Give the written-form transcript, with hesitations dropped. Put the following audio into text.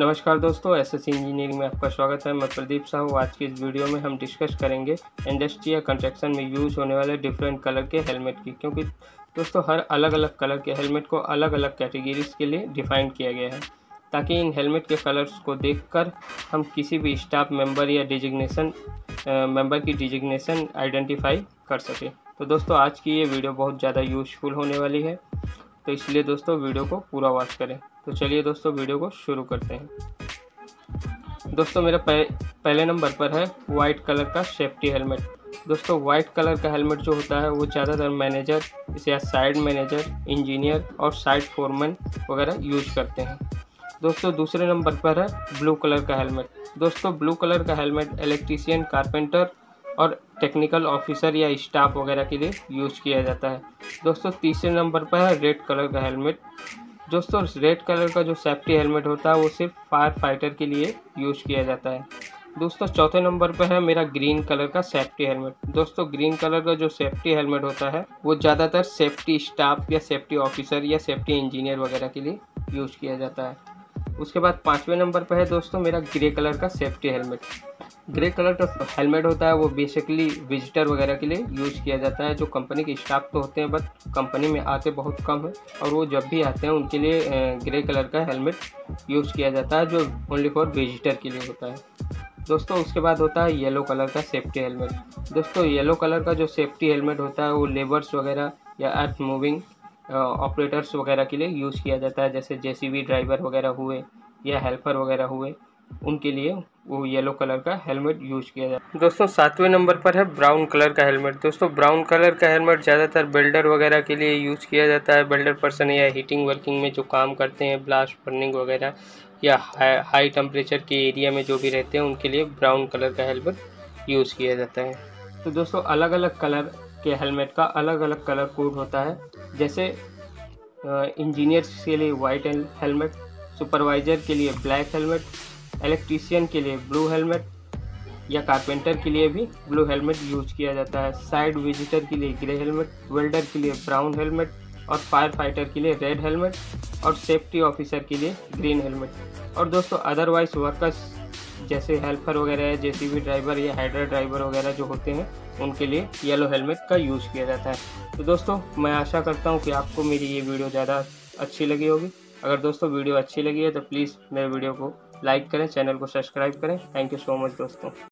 नमस्कार दोस्तों, SSC engineering में आपका स्वागत है। मैं प्रदीप साहू। आज की इस वीडियो में हम डिस्कस करेंगे इंडस्ट्री या कंस्ट्रक्शन में यूज़ होने वाले डिफरेंट कलर के हेलमेट की, क्योंकि दोस्तों हर अलग अलग कलर के हेलमेट को अलग अलग कैटेगरीज के लिए डिफाइन किया गया है, ताकि इन हेलमेट के कलर्स को देखकर हम किसी भी स्टाफ मेंबर या डिजिग्नेशन मेंबर की डिजिग्नेशन आइडेंटिफाई कर सकें। तो दोस्तों आज की ये वीडियो बहुत ज़्यादा यूजफुल होने वाली है, तो इसलिए दोस्तों वीडियो को पूरा वॉच करें। तो चलिए दोस्तों वीडियो को शुरू करते हैं। दोस्तों मेरा पहले नंबर पर है वाइट कलर का सेफ्टी हेलमेट। दोस्तों वाइट कलर का हेलमेट जो होता है वो ज़्यादातर मैनेजर या साइड मैनेजर, इंजीनियर और साइड फोरमैन वगैरह यूज करते हैं। दोस्तों दूसरे नंबर पर है ब्लू कलर का हेलमेट। दोस्तों ब्लू कलर का हेलमेट इलेक्ट्रीशियन, कारपेंटर और टेक्निकल ऑफिसर या स्टाफ वगैरह के लिए यूज़ किया जाता है। दोस्तों तीसरे नंबर पर है रेड कलर का हेलमेट। दोस्तों रेड कलर का जो सेफ्टी हेलमेट होता है वो सिर्फ फायर फाइटर के लिए यूज़ किया जाता है। दोस्तों चौथे नंबर पर है मेरा ग्रीन कलर का सेफ्टी हेलमेट। दोस्तों ग्रीन कलर का जो सेफ्टी हेलमेट होता है वो ज़्यादातर सेफ्टी स्टाफ या सेफ्टी ऑफिसर या सेफ्टी इंजीनियर वगैरह के लिए यूज़ किया जाता है। उसके बाद पाँचवें नंबर पर है दोस्तों मेरा ग्रे कलर का सेफ्टी हेलमेट। ग्रे कलर का हेलमेट होता है वो बेसिकली विजिटर वगैरह के लिए यूज़ किया जाता है, जो कंपनी के स्टाफ तो होते हैं बट कंपनी में आते बहुत कम है, और वो जब भी आते हैं उनके लिए ग्रे कलर का हेलमेट यूज़ किया जाता है, जो ओनली फॉर विजिटर के लिए होता है। दोस्तों उसके बाद होता है येलो कलर का सेफ्टी हेलमेट। दोस्तों येलो कलर का जो सेफ्टी हेलमेट होता है वो लेबर्स वगैरह या अर्थ मूविंग ऑपरेटर्स वगैरह के लिए यूज़ किया जाता है, जैसे जेसीबी ड्राइवर वगैरह हुए या हेल्पर वगैरह हुए, उनके लिए वो येलो कलर का हेलमेट यूज़ किया जाता है। दोस्तों सातवें नंबर पर है ब्राउन कलर का हेलमेट। दोस्तों ब्राउन कलर का हेलमेट ज़्यादातर बिल्डर वगैरह के लिए यूज़ किया जाता है। बिल्डर पर्सन या हीटिंग वर्किंग में जो काम करते हैं, ब्लास्ट बर्निंग वगैरह या हाई टेम्परेचर के एरिया में जो भी रहते हैं, उनके लिए ब्राउन कलर का हेलमेट यूज़ किया जाता है। तो दोस्तों अलग अलग कलर के हेलमेट का अलग अलग कलर कोड होता है, जैसे इंजीनियर्स के लिए वाइट हेलमेट, सुपरवाइज़र के लिए ब्लैक हेलमेट, इलेक्ट्रीशियन के लिए ब्लू हेलमेट या कारपेंटर के लिए भी ब्लू हेलमेट यूज किया जाता है। साइड विजिटर के लिए ग्रे हेलमेट, वेल्डर के लिए ब्राउन हेलमेट और फायर फाइटर के लिए रेड हेलमेट और सेफ्टी ऑफिसर के लिए ग्रीन हेलमेट। और दोस्तों अदरवाइज वर्कर्स जैसे हेल्पर वगैरह है, जेसीबी ड्राइवर या हाइड्रा ड्राइवर वगैरह जो होते हैं, उनके लिए येलो हेलमेट का यूज़ किया जाता है। तो दोस्तों मैं आशा करता हूँ कि आपको मेरी ये वीडियो ज़्यादा अच्छी लगी होगी। अगर दोस्तों वीडियो अच्छी लगी है तो प्लीज़ मेरे वीडियो को लाइक करें, चैनल को सब्सक्राइब करें। थैंक यू सो मच दोस्तों।